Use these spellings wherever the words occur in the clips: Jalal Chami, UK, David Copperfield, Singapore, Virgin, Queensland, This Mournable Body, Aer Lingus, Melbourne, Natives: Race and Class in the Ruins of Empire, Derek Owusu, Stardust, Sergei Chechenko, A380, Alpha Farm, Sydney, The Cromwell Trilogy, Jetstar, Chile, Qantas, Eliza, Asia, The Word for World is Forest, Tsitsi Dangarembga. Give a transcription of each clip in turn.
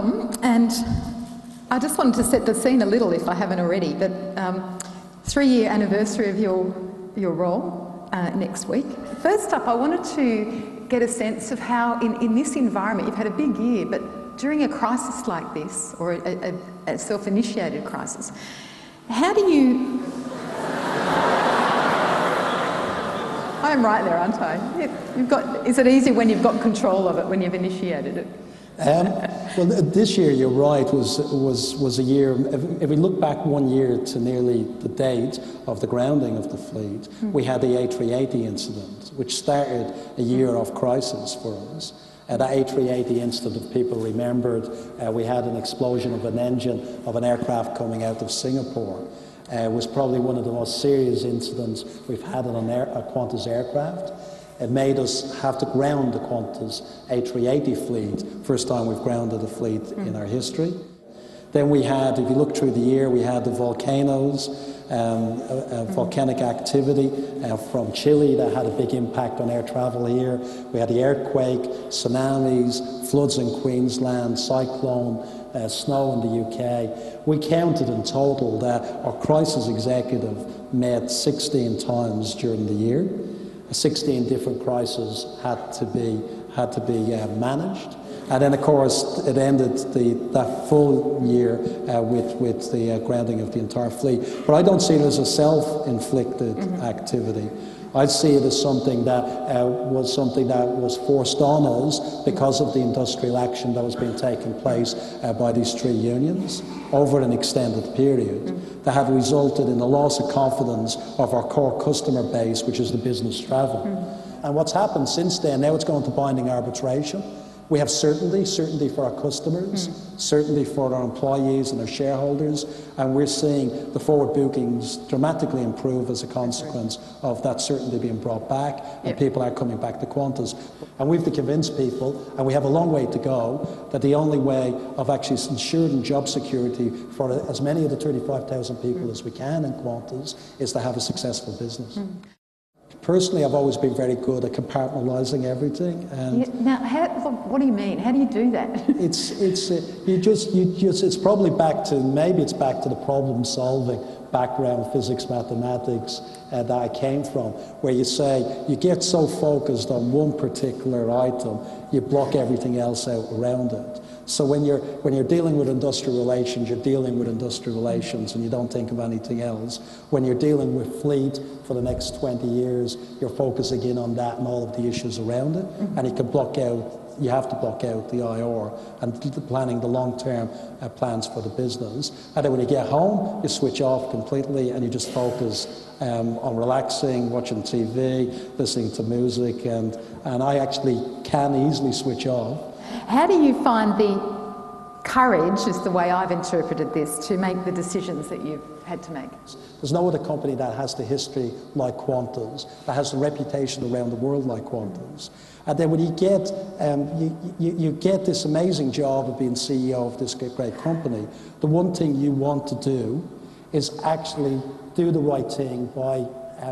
welcome, and I just wanted to set the scene a little if I haven't already, but 3-year anniversary of your role next week. First up, I wanted to get a sense of how in this environment, you've had a big year, but during a crisis like this, or a self-initiated crisis, how do you... I'm right there, aren't I? You've got, is it easy when you've got control of it, when you've initiated it? Well, this year, you're right, was a year, if we look back 1 year to nearly the date of the grounding of the fleet, we had the A380 incident, which started a year of crisis for us. That A380 incident, if people remembered, we had an explosion of an engine of an aircraft coming out of Singapore. Was probably one of the most serious incidents we've had on a Qantas aircraft. It made us have to ground the Qantas A380 fleet, first time we've grounded a fleet in our history. Then we had, if you look through the year, we had the volcanoes, volcanic activity from Chile that had a big impact on air travel here. We had the earthquake, tsunamis, floods in Queensland, cyclone, snow in the UK. We counted in total that our crisis executive met 16 times during the year. 16 different crises had to be managed. And then, of course, it ended that full year with the grounding of the entire fleet. But I don't see it as a self-inflicted activity. I see it as something that was forced on us because of the industrial action that was being taken place by these three unions over an extended period that had resulted in the loss of confidence of our core customer base, which is the business travel. And what's happened since then, now it's gone to binding arbitration. We have certainty for our customers, certainty for our employees and our shareholders, and we're seeing the forward bookings dramatically improve as a consequence of that certainty being brought back, and people are coming back to Qantas. And we've to convince people, and we have a long way to go, that the only way of actually ensuring job security for as many of the 35,000 people as we can in Qantas is to have a successful business. Personally, I've always been very good at compartmentalising everything. And now, what do you mean? How do you do that? It's probably back to the problem solving background, physics, mathematics that I came from, where you say you get so focused on one particular item, you block everything else out around it. So when you're dealing with industrial relations, you're dealing with industrial relations and you don't think of anything else. When you're dealing with fleet for the next 20 years, you're focusing in on that and all of the issues around it, and you can block out, you have to block out the IR and planning the long-term plans for the business. And then when you get home, you switch off completely and you just focus on relaxing, watching TV, listening to music, and I actually can easily switch off. How do you find the courage, is the way I've interpreted this, to make the decisions that you've had to make? There's no other company that has the history like Qantas, that has the reputation around the world like Qantas. And then when you get, you get this amazing job of being CEO of this great company, the one thing you want to do is actually do the right thing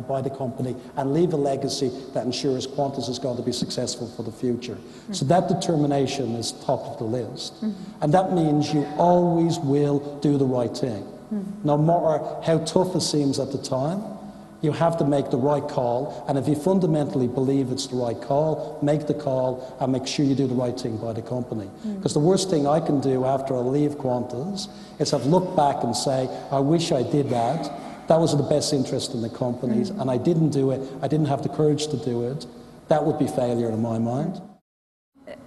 by the company and leave a legacy that ensures Qantas is going to be successful for the future. So that determination is top of the list. And that means you always will do the right thing. No matter how tough it seems at the time, you have to make the right call, and if you fundamentally believe it's the right call, make the call and make sure you do the right thing by the company. Because the worst thing I can do after I leave Qantas is have looked back and say, I wish I did that. That was in the best interest in the companies, and I didn't do it. I didn't have the courage to do it. That would be failure in my mind.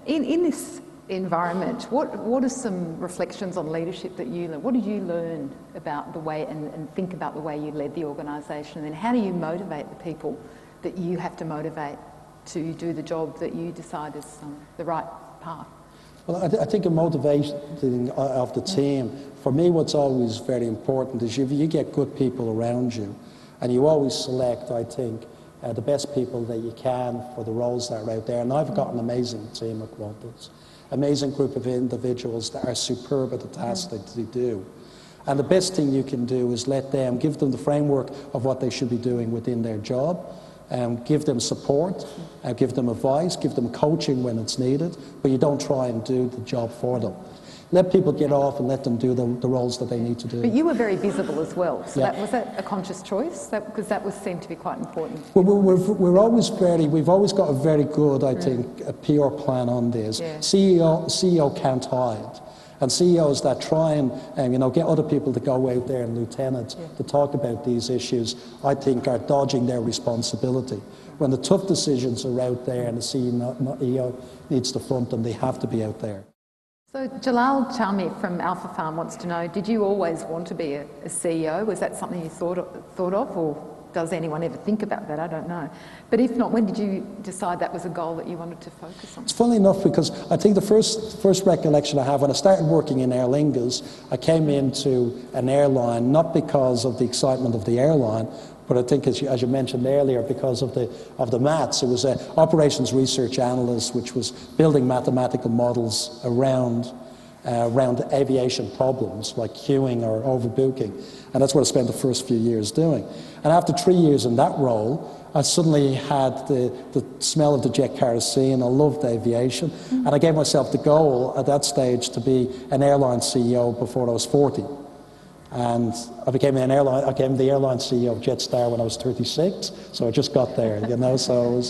In this environment, what are some reflections on leadership that you learned? What did you learn about the way and think about the way you led the organisation? And then how do you motivate the people that you have to motivate to do the job that you decide is the right path? Well, I think a motivation of the team, for me what's always very important is you get good people around you and you always select, I think, the best people that you can for the roles that are out there. And I've got an amazing team at Qantas, amazing group of individuals that are superb at the tasks that they do. And the best thing you can do is give them the framework of what they should be doing within their job. Give them support, give them advice, give them coaching when it's needed, but you don't try and do the job for them. let people get off and let them do the roles that they need to do. But you were very visible as well, so yeah. was that a conscious choice? Because that was seemed to be quite important. Well, we're always we've always got a very good, I think, a PR plan on this. Yeah. CEO can't hide. And CEOs that try and get other people to go out there and lieutenants to talk about these issues, I think are dodging their responsibility. When the tough decisions are out there and the CEO needs to front them, they have to be out there. So Jalal Chami from Alpha Farm wants to know, did you always want to be a CEO? Was that something you thought of, or does anyone ever think about that? I don't know. But if not, when did you decide that was a goal that you wanted to focus on? It's funny enough because I think the first recollection I have, when I started working in Aer Lingus, I came into an airline not because of the excitement of the airline, but I think, as you mentioned earlier, because of the maths. It was an operations research analyst, which was building mathematical models around aviation problems like queuing or overbooking, and that's what I spent the first few years doing. And after 3 years in that role, I suddenly had the smell of the jet kerosene. I loved aviation, and I gave myself the goal at that stage to be an airline CEO before I was 40. And I became the airline CEO of Jetstar when I was 36, so I just got there, so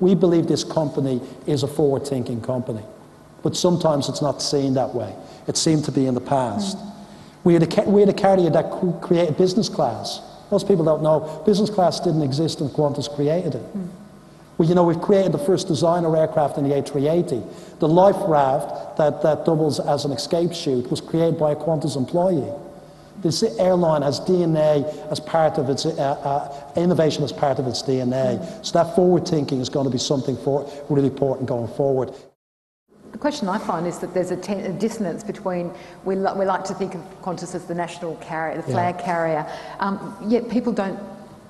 we believe this company is a forward-thinking company, but sometimes it's not seen that way. It seemed to be in the past. We had a carrier that created business class. Most people don't know, business class didn't exist and Qantas created it. Well, we've created the first designer aircraft in the A380. The life raft that doubles as an escape chute was created by a Qantas employee. This airline has DNA as part of its, innovation as part of its DNA. So that forward thinking is going to be something really important going forward. The question I find is that there's a dissonance between, we like to think of Qantas as the national carrier, the flag carrier, yet people don't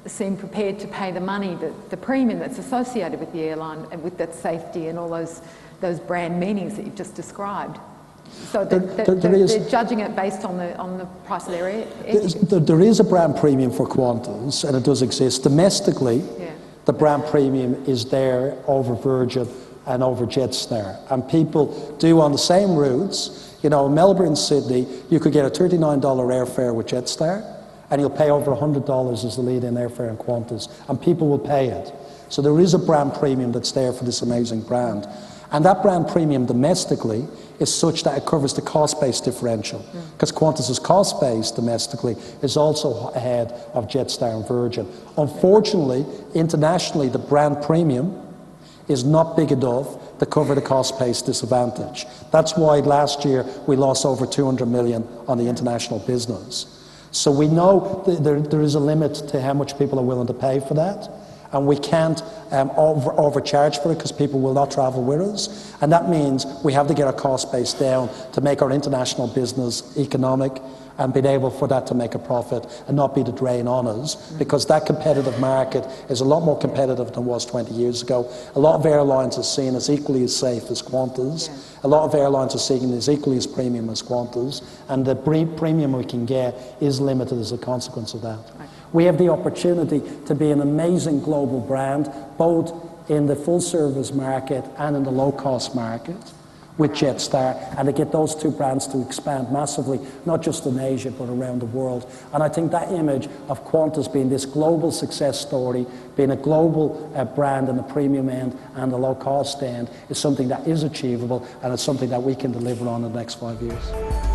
seem prepared to pay the money, the premium that's associated with the airline and with that safety and all those brand meanings that you've just described. So they're judging it based on the price of their air. There is a brand premium for Qantas, and it does exist. Domestically, the brand premium is there over Virgin and over Jetstar. And people do on the same routes, Melbourne, Sydney, you could get a $39 airfare with Jetstar, and you'll pay over $100 as the lead-in airfare in Qantas, and people will pay it. So there is a brand premium that's there for this amazing brand. And that brand premium domestically is such that it covers the cost-based differential, because Qantas' cost base domestically is also ahead of Jetstar and Virgin. Unfortunately, internationally, the brand premium is not big enough to cover the cost-based disadvantage. That's why last year we lost over $200 million on the international business. So we know there is a limit to how much people are willing to pay for that, and we can't overcharge for it because people will not travel with us, and that means we have to get our cost base down to make our international business economic and be able for that to make a profit and not be the drain on us, because that competitive market is a lot more competitive than it was 20 years ago. A lot of airlines are seen as equally as safe as Qantas. A lot of airlines are seen as equally as premium as Qantas, and the premium we can get is limited as a consequence of that. We have the opportunity to be an amazing global brand, both in the full service market and in the low cost market, with Jetstar, and to get those two brands to expand massively, not just in Asia, but around the world. And I think that image of Qantas being this global success story, being a global brand in the premium end and the low-cost end, is something that is achievable, and it's something that we can deliver on in the next 5 years.